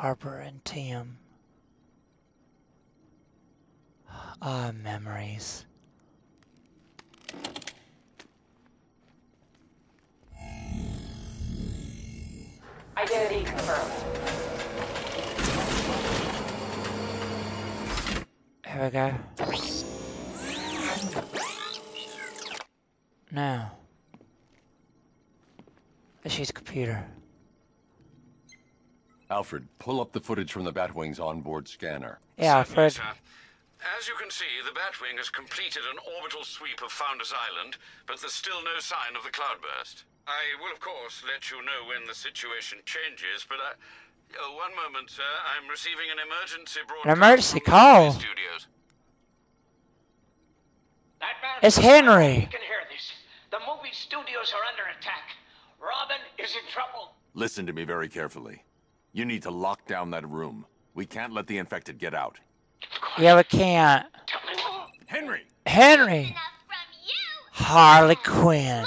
Barbara and Tim. Ah, memories. Identity confirmed. Here we go. Now. Let's use computer. Alfred, pull up the footage from the Batwing's onboard scanner. Yeah, Alfred. Certainly, as you can see, the Batwing has completed an orbital sweep of Founders Island, but there's still no sign of the cloudburst. I will, of course, let you know when the situation changes, but oh, one moment, sir. I'm receiving an emergency broadcast. An emergency call? Studios. It's Henry! You can hear this. The movie studios are under attack. Robin is in trouble. Listen to me very carefully. You need to lock down that room. We can't let the infected get out. Yeah, we can't. Henry! Henry! Harley Quinn.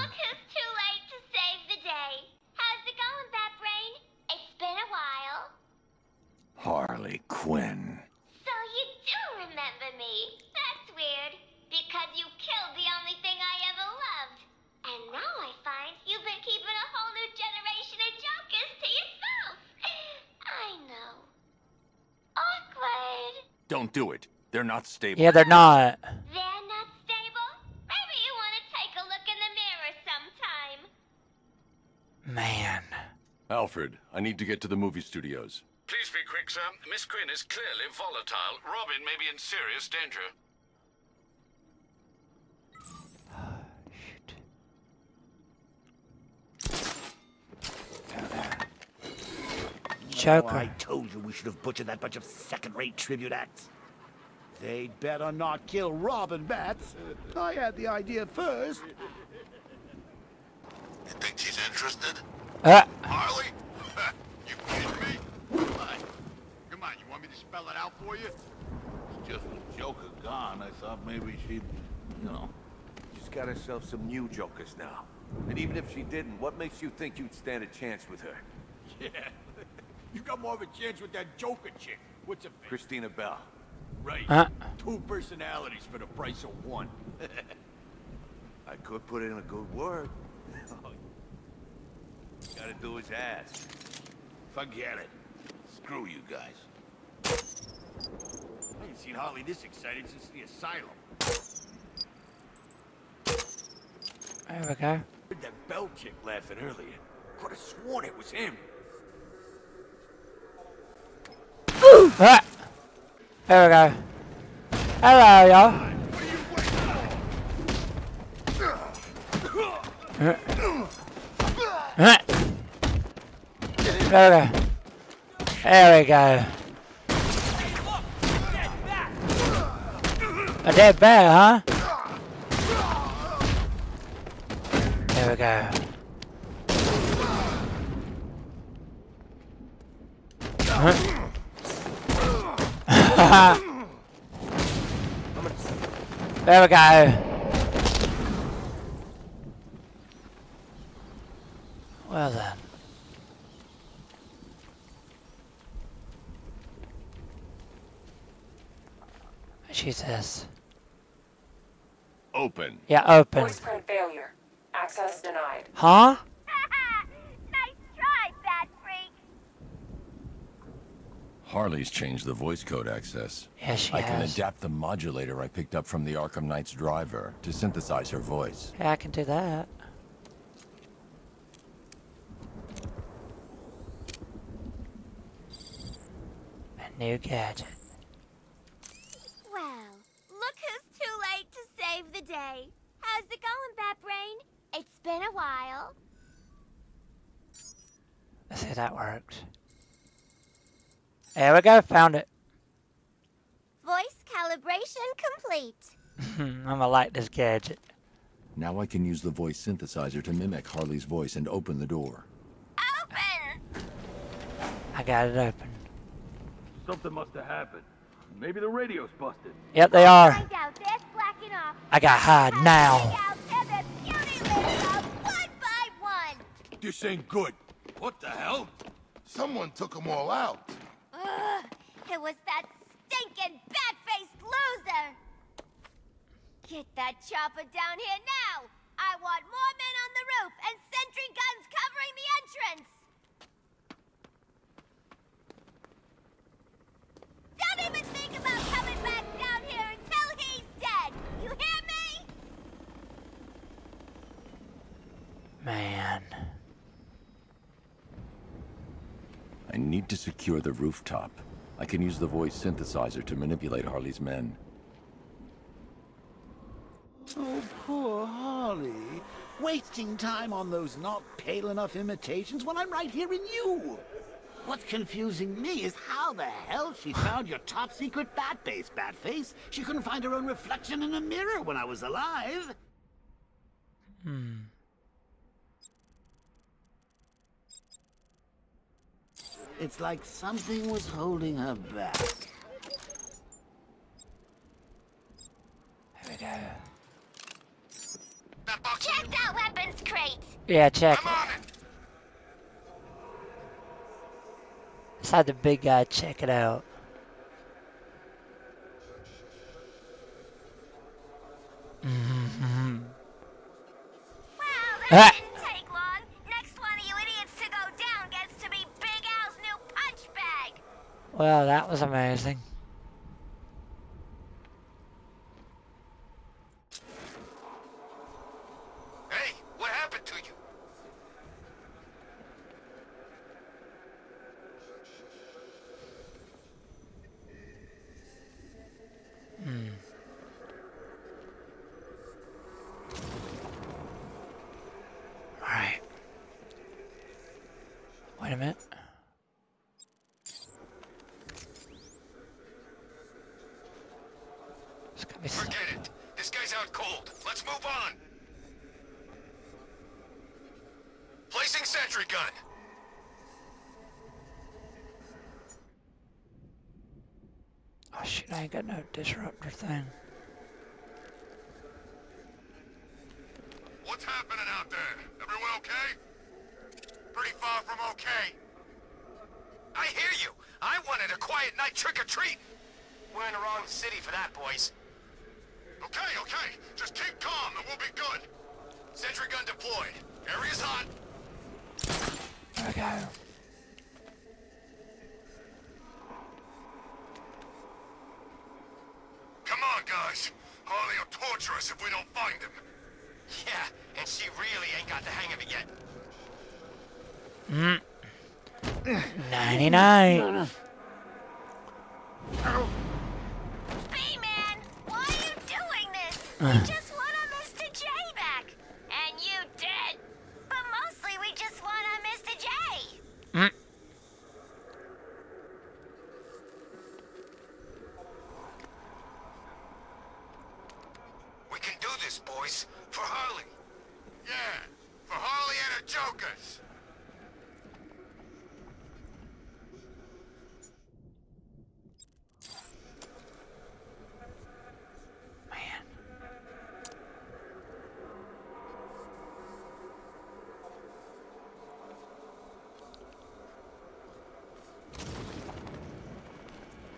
Harley Quinn. So you do remember me. That's weird, because you killed the only thing I ever loved. And now I find you've been keeping a whole new generation of Jokers to yourself. I know. Awkward. Don't do it. They're not stable. Yeah, they're not. They're not stable? Maybe you want to take a look in the mirror sometime. Man. Alfred, I need to get to the movie studios. Please be quick, sir. Miss Quinn is clearly volatile. Robin may be in serious danger. Shoot. Joker. Oh, I told you we should have butchered that bunch of second-rate tribute acts. They'd better not kill Robin, Bats. I had the idea first. You think she's interested? Harley? You kidding me? Come on, you want me to spell it out for you? It's just with Joker gone, I thought maybe she'd, you know. She's got herself some new Jokers now. And even if she didn't, what makes you think you'd stand a chance with her? Yeah. You got more of a chance with that Joker chick. What's her name? Christina Bell. Right. Two personalities for the price of one. I could put in a good word. Gotta do his ass. Forget it. Screw you guys. I haven't seen Harley this excited since the asylum. There we go. I heard that Bell chick laughing earlier. Could have sworn it was him. Ah. There we go. Hello, y'all. There we go. There we go. A dead bear, huh? There we go. There we go. Well then. She says. Open. Yeah, open. Voice print failure. Access denied. Huh? Nice try, bad freak. Harley's changed the voice code access. Yeah, she has. I can adapt the modulator I picked up from the Arkham Knight's driver to synthesize her voice. Yeah, I can do that. A new gadget. Day. How's it going, Batbrain? It's been a while. Let's see if that worked. There we go, found it. Voice calibration complete. I'm gonna like this gadget. Now I can use the voice synthesizer to mimic Harley's voice and open the door. Open! I got it open. Something must have happened. Maybe the radio's busted. Yep, they are. I got hide now. This ain't good. What the hell? Someone took them all out. It was that stinking bat-faced loser! Get that chopper down here now! I want more men on the roof and sentry guns covering the entrance! Don't even think about coming back down here until he's dead! You hear me? Man... I need to secure the rooftop. I can use the voice synthesizer to manipulate Harley's men. Oh, poor Harley. Wasting time on those not pale enough imitations when I'm right here in you. What's confusing me is how the hell she found your top secret Batface. She couldn't find her own reflection in a mirror when I was alive. It's like something was holding her back. There we go. Check that weapons crate! Yeah, check. Let's have the big guy check it out. Wow, that didn't take long. Next one of you idiots to go down gets to be Big Al's new punch bag. Well, that was amazing. Disruptor thing. What's happening out there? Everyone okay? Pretty far from okay. I hear you. I wanted a quiet night trick-or-treat. We're in the wrong city for that, boys. Okay, okay. Just keep calm and we'll be good. Sentry gun deployed. Area's hot. There we go. If we don't find him. Yeah, and she really ain't got the hang of it yet. 99. Hey man, why are you doing this? We just want our Mr. J back. And you did. But mostly we just want our Mr. J. Boys, for Harley. Yeah, for Harley and her Jokers. Man.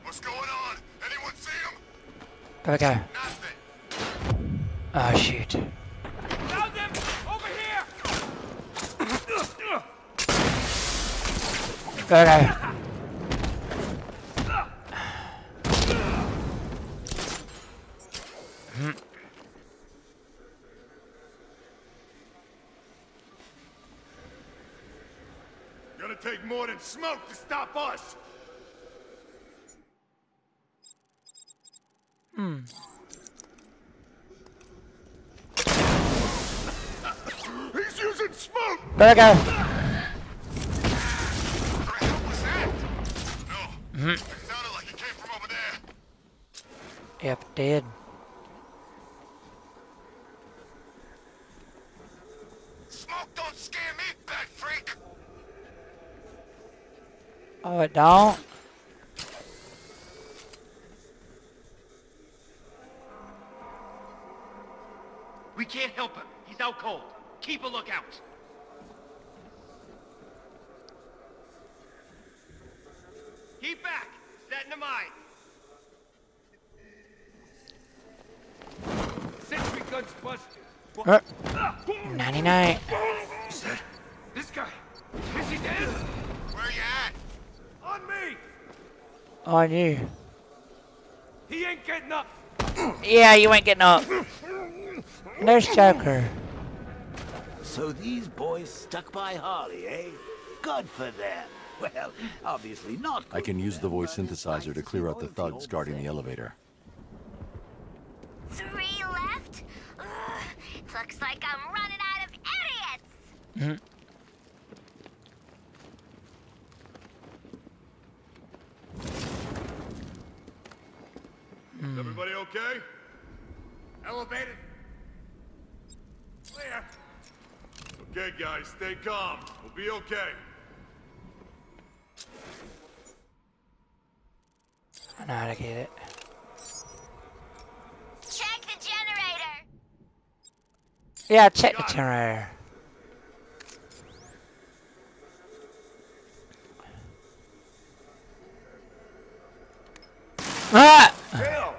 What's going on? Anyone see him? Okay. Oh shoot. Found them! Over here! Okay. Gonna take more than smoke to stop us! There we go. Yep, dead. Smoke don't scare me, bad freak. Oh, it don't. We can't help him. He's out cold. Keep a lookout. Keep back! into mine. Sentry guns busted. 99. This guy. Is he dead? Where you at? On me. On you. He ain't getting up. Yeah, you ain't getting up. There's Joker. So these boys stuck by Harley, eh? Good for them. Well, obviously not. I can use the voice synthesizer to clear out the thugs guarding the elevator. 3 left? Ugh, looks like I'm running out of idiots! Is everybody okay? Elevated. Clear. Okay, guys, stay calm. We'll be okay. I know how to get it. Check the generator. Yeah, check the generator. Ah! Bill.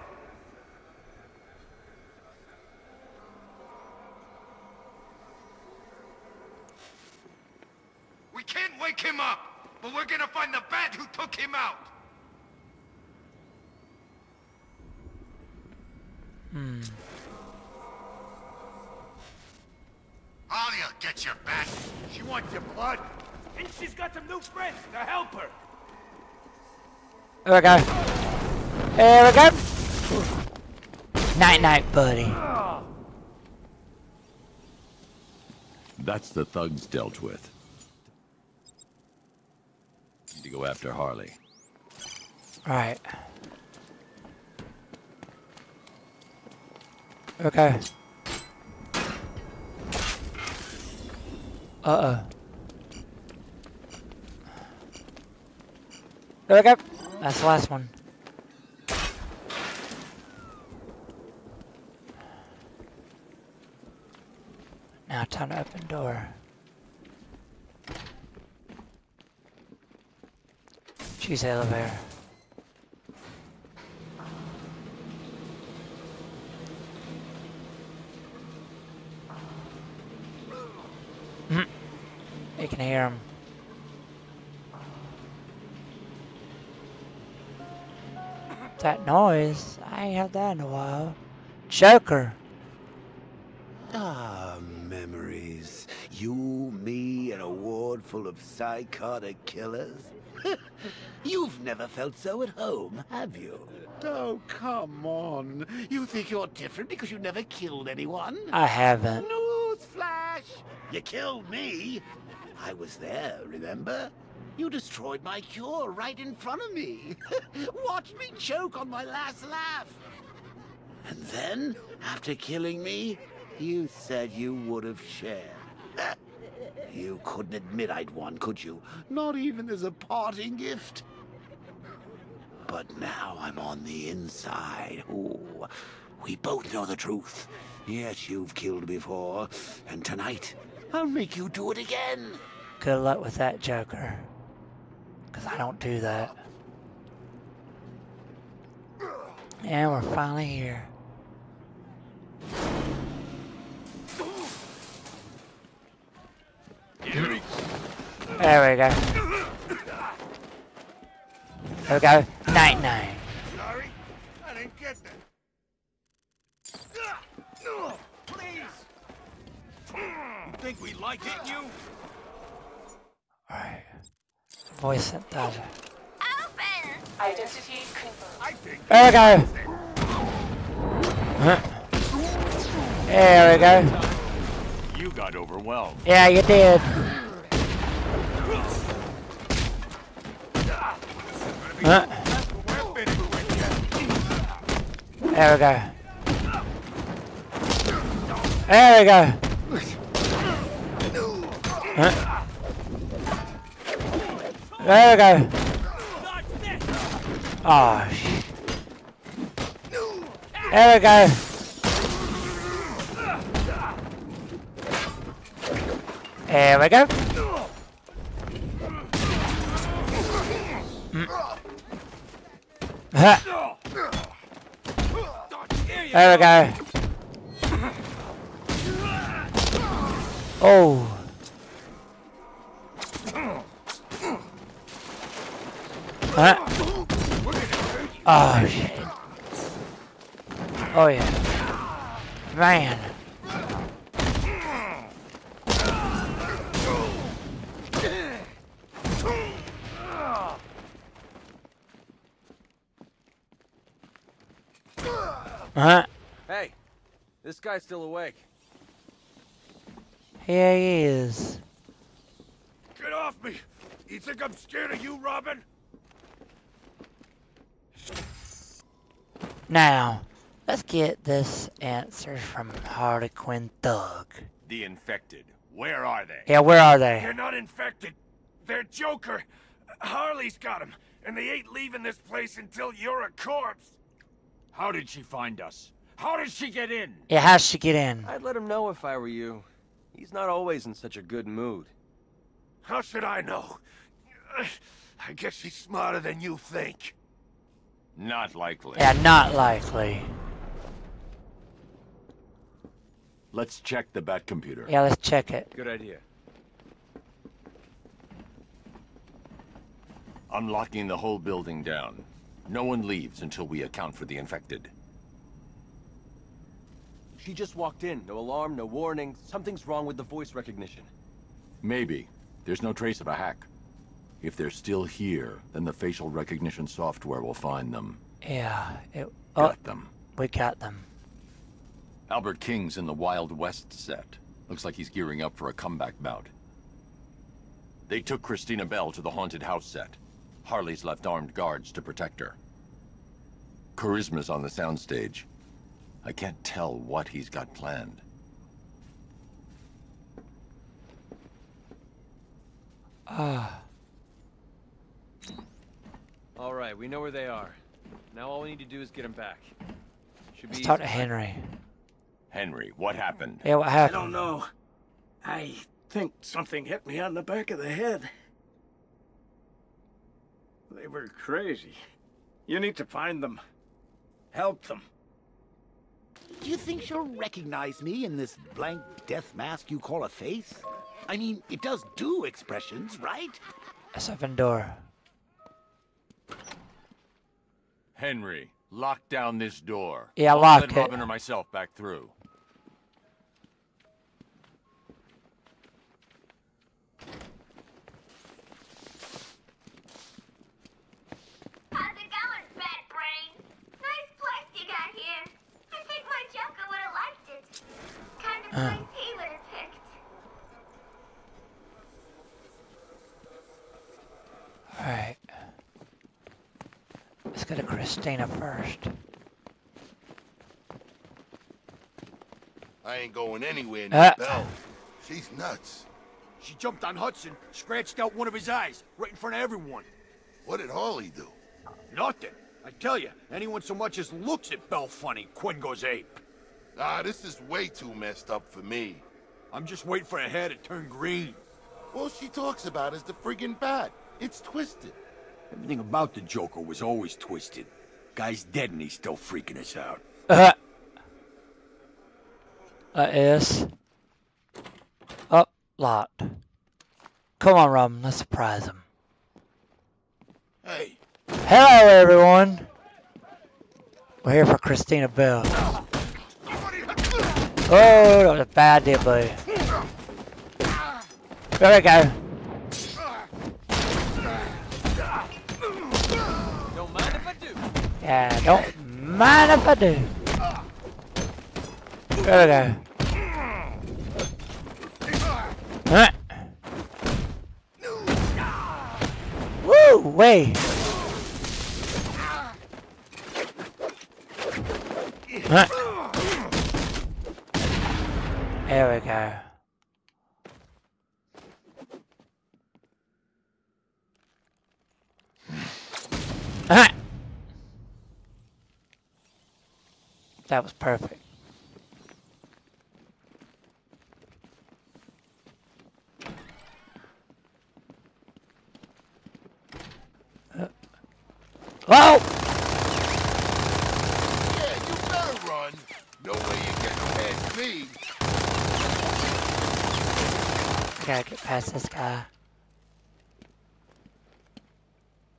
We can't wake him up, but we're gonna find the bat who took him out. Holly'll get your bat. She wants your blood. And she's got some new friends to help her. There we go. There we go. Night night, buddy. That's the thugs dealt with. To go after Harley. Right. Okay. There we go. That's the last one. Now time to open door. She's elevator. You can hear him. That noise, I ain't had that in a while. Joker. Ah, memories. You, me, and a ward full of psychotic killers. You've never felt so at home, have you? Oh, come on. You think you're different because you never killed anyone? I haven't. Newsflash! You killed me. I was there, remember? You destroyed my cure right in front of me. Watch me choke on my last laugh. And then, after killing me, you said you would have shared. You couldn't admit I'd won, could you? Not even as a parting gift. But now I'm on the inside. Ooh, we both know the truth. Yes, you've killed before, and tonight I'll make you do it again. Good luck with that, Joker. Because I don't do that. And we're finally here. There we go. There we go. Night night. Sorry, I didn't get that. No, please. You think we like it, you? Alright. Voice at that. Open. Identity confirmed. There we go. Huh. There we go. You got overwhelmed. Yeah, you did. There we go. There we go. There we go. Oh, shit. There we go. There we go. Ha. There we go. Oh. Huh? Oh, shit. Oh, yeah. Man. Huh? Hey, this guy's still awake. Yeah, he is. Get off me! You think I'm scared of you, Robin? Now, let's get this answer from Harley Quinn Thug. The infected. Where are they? Yeah, where are they? They're not infected. They're Joker. Harley's got them, and they ain't leaving this place until you're a corpse. How did she find us? How did she get in? Yeah, how'd she get in? I'd let him know if I were you. He's not always in such a good mood. How should I know? I guess she's smarter than you think. Not likely. Yeah, not likely. Let's check the bat computer. Yeah, let's check it. Good idea. I'm locking the whole building down. No one leaves until we account for the infected. She just walked in. No alarm, no warning. Something's wrong with the voice recognition. Maybe. There's no trace of a hack. If they're still here, then the facial recognition software will find them. Yeah. Got them. We got them. Albert King's in the Wild West set. Looks like he's gearing up for a comeback bout. They took Christina Bell to the haunted house set. Harley's left armed guards to protect her. Charisma's on the soundstage. I can't tell what he's got planned. All right, we know where they are. Now all we need to do is get them back. Let's talk to Henry. Henry, what happened? Yeah, what happened? I don't know. I think something hit me on the back of the head. They were crazy. You need to find them. Help them. Do you think she'll recognize me in this blank death mask you call a face? I mean, it does do expressions, right? Let's open door. Henry, lock down this door. Yeah, lock it. Let Robin or myself back through. Alright. Let's go to Christina first. I ain't going anywhere now, Belle. She's nuts. She jumped on Hudson, scratched out one of his eyes, right in front of everyone. What did Harley do? Nothing. I tell you, anyone so much as looks at Belle funny, Quinn goes ape. Nah, this is way too messed up for me. I'm just waiting for her hair to turn green. All she talks about is the friggin' bat. It's twisted. Everything about the Joker was always twisted. Guy's dead and he's still freaking us out. That is... up, locked. Come on, Robin, let's surprise him. Hey. Hello, everyone. We're here for Christina Bell. Oh, that was a bad idea, buddy. There we go. Don't mind if I do. Yeah, don't mind if I do. There we go. Alright. Woo, way. There we go. Alright. That was perfect. Oh! lead. Gotta get past this guy.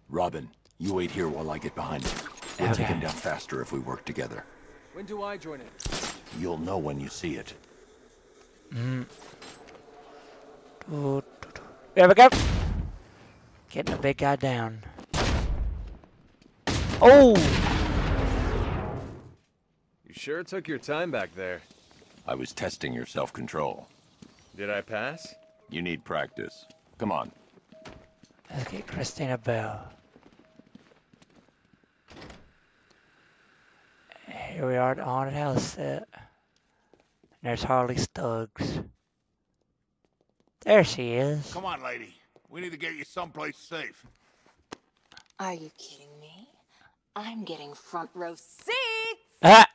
Robin, you wait here while I get behind him. We'll take him down faster if we work together. When do I join it? You'll know when you see it. There we go. Getting the big guy down. Oh! You sure took your time back there. I was testing your self-control. Did I pass? You need practice. Come on. Let's get Christina Bell. Here we are at the haunted house set. And there's Harley Stuggs. There she is. Come on, lady. We need to get you someplace safe. Are you kidding me? I'm getting front row seats! Ah!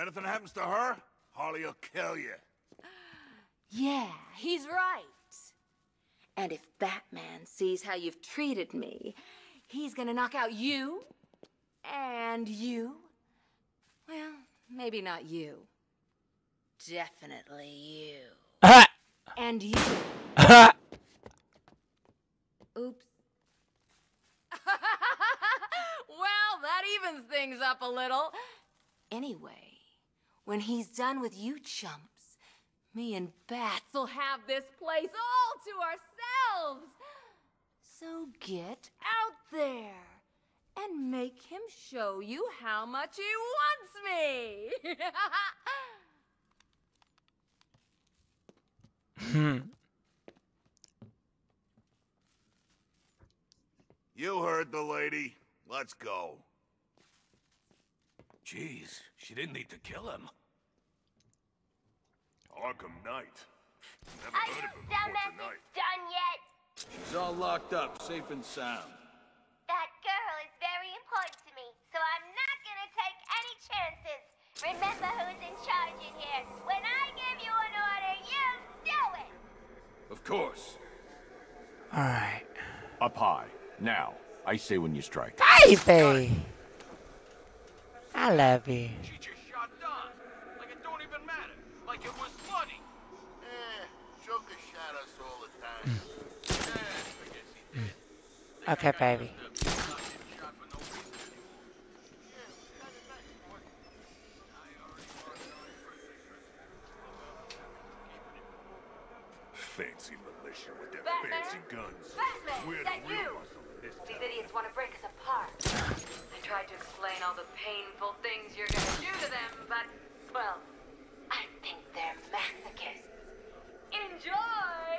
Anything happens to her, Harley will kill you. Yeah, he's right. And if Batman sees how you've treated me, he's gonna knock out you, and you. Well, maybe not you. Definitely you. Ah! And you. Ah! Oops. Well, that evens things up a little. Anyway, when he's done with you chumps, me and Bats will have this place all to ourselves. So get out there and make him show you how much he wants me. You heard the lady. Let's go. Jeez, she didn't need to kill him. Arkham Knight. Are you dumbasses done yet? She's all locked up, safe and sound. That girl is very important to me, so I'm not gonna take any chances. Remember who's in charge in here. When I give you an order, you do it! Of course. All right. Up high. Now, I say when you strike. Baby! I love you. She just shot down. Like it don't even matter. Like it was funny. Joker shot us all the time. Okay, baby. Fancy militia with their fancy guns. Batman, we're that you? These idiots want to break us apart. I tried to explain all the painful things you're going to do to them, but, well, I think they're masochists. Enjoy!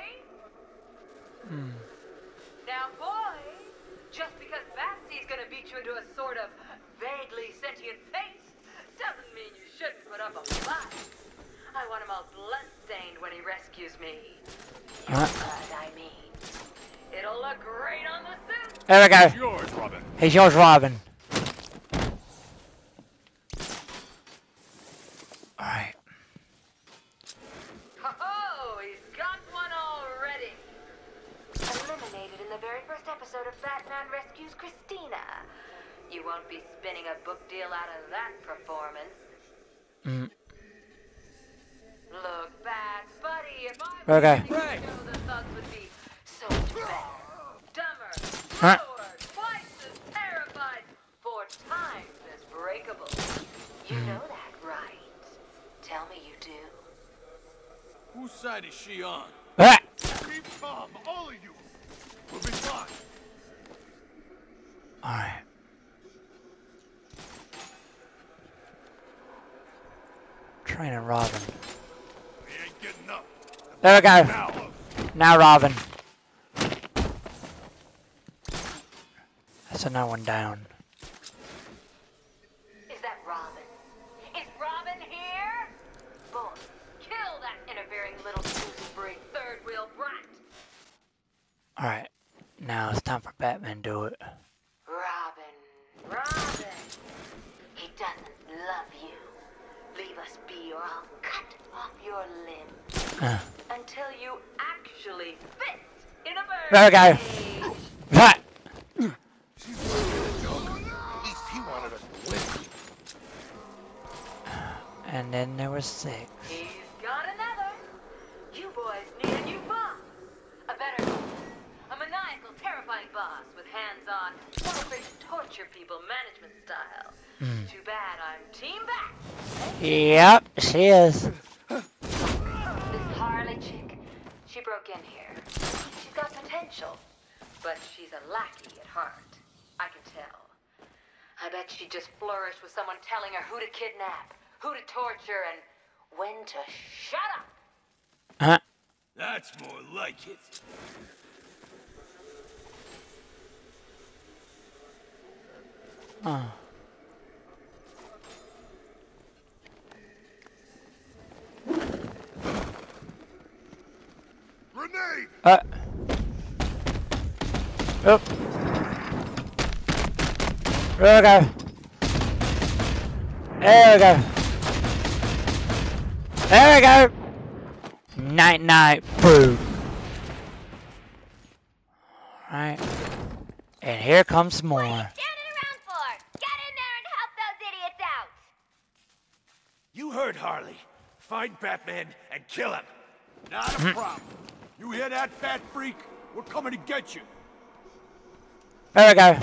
Now, boys, just because Batsy's going to beat you into a sort of vaguely sentient paste doesn't mean you shouldn't put up a fight. I want him all blood-stained when he rescues me. I mean. It'll look great on the suit. There we go. He's yours, Robin. He's yours, Robin. Alright. Oh, he's got one already. Eliminated in the very first episode of Batman Rescues Christina. You won't be spinning a book deal out of that performance. Look back, buddy. If I show the thugs would be dumber, slower, twice as terrified, 4 times as breakable. You know that, right? Tell me you do. Whose side is she on? Keep calm, all of you. We'll be fine. All right. Trainer Robin. We ain't getting up. There we go. Now Robin. So no one down. Is that Robin? Is Robin here? Boy, kill that interfering little gooseberry third-wheel brat. All right, now it's time for Batman to do it. Robin, Robin, he doesn't love you. Leave us be, or I'll cut off your limbs until you actually fit in a bird. There we go. That. She's working at Joker. At least he wanted us to win. and then there was 6. He's got another. You boys need a new boss. A better boss. A maniacal, terrifying boss with hands-on, self-paced torture people management style. Mm. Too bad I'm team back. Yep, she is. This Harley chick, she broke in here. She's got potential, but she's a lackey at heart. I can tell. I bet she just flourished with someone telling her who to kidnap, who to torture, and when to shut up. Huh? That's more like it. Oh. Grenade! Oh. There we go. There we go. There we go. Night night food. Alright. And here comes more. What are you standing around for? Get in there and help those idiots out. You heard Harley. Find Batman and kill him. Not a problem. You hear that, fat freak? We're coming to get you. There we go.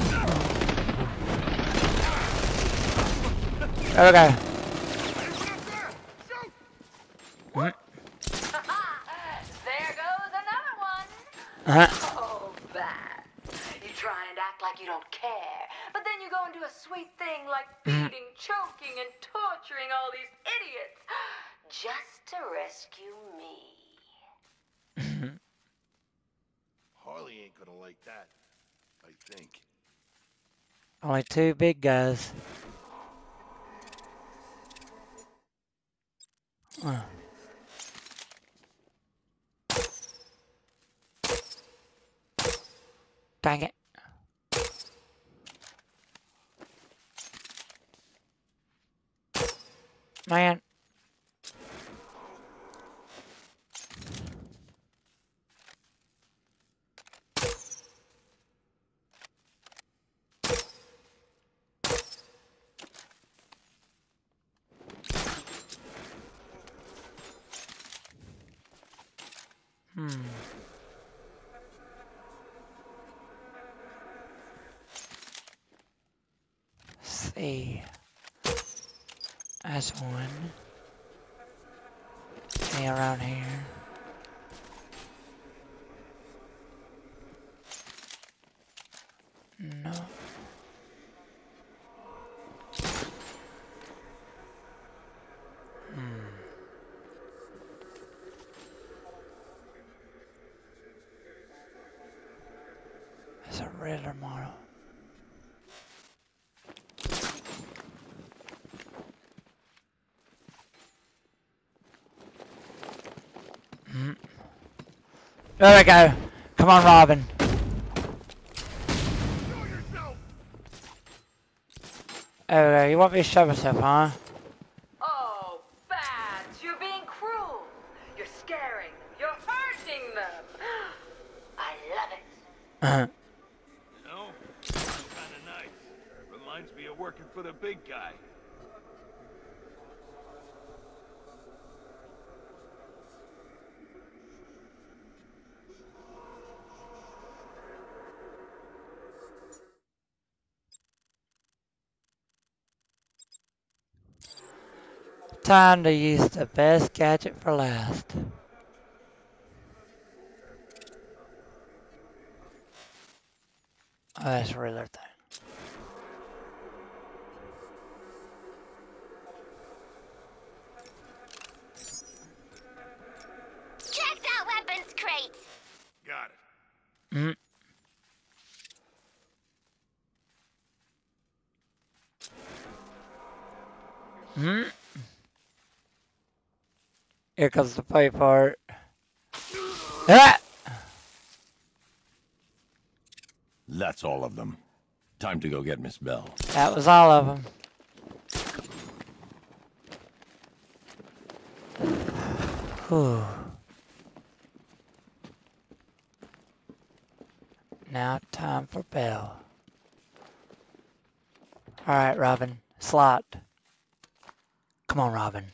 There we go. What? There goes another one. Oh, bad. You try and act like you don't care, but then you go and do a sweet thing like beating, choking, and torturing all these idiots just to rescue me. Harley ain't gonna like that, I think. Only 2 big guys. Dang it. Man. That's one. Any around here? No. That's a Riddler model. There we go. Come on, Robin. There we go. You want me to shove myself, huh? Oh, Bats, you're being cruel. You're scaring them. You're hurting them. I love it. You know, that's kind of nice. Reminds me of working for the big guy. Time to use the best gadget for last. Oh, that's a Riddler thing. Check that weapons crate. Got it. Here comes the play part. Ah! That's all of them. Time to go get Miss Bell. That was all of them. Whew. Now time for Bell. All right, Robin. Slot. Come on, Robin.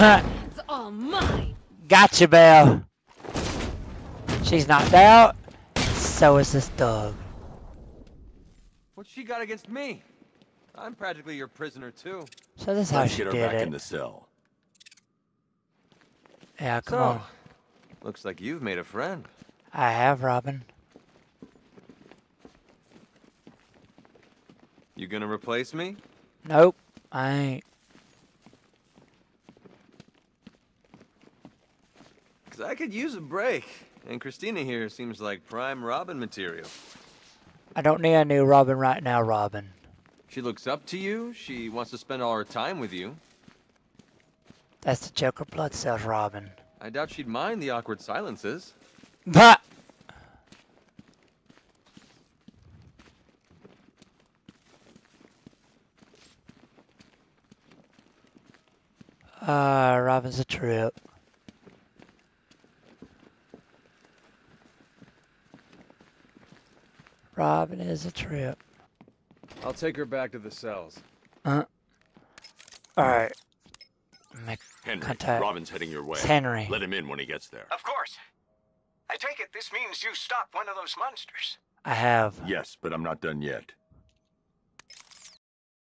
It's all mine. Gotcha, Bell. She's knocked out. So is this dog. What's she got against me? I'm practically your prisoner too. So this is how she did it. Let's get her back in the cell. Yeah, come on. Looks like you've made a friend. I have, Robin. You gonna replace me? Nope, I ain't. Cause I could use a break, and Christina here seems like prime Robin material. I don't need a new Robin right now, Robin. She looks up to you, she wants to spend all her time with you. That's the Joker blood cells, Robin. I doubt she'd mind the awkward silences. But Robin's a trip. Robin is a trip. I'll take her back to the cells. Alright. Make contact. Robin's heading your way. It's Henry. Let him in when he gets there. Of course. I take it this means you stopped one of those monsters. I have. Yes, but I'm not done yet.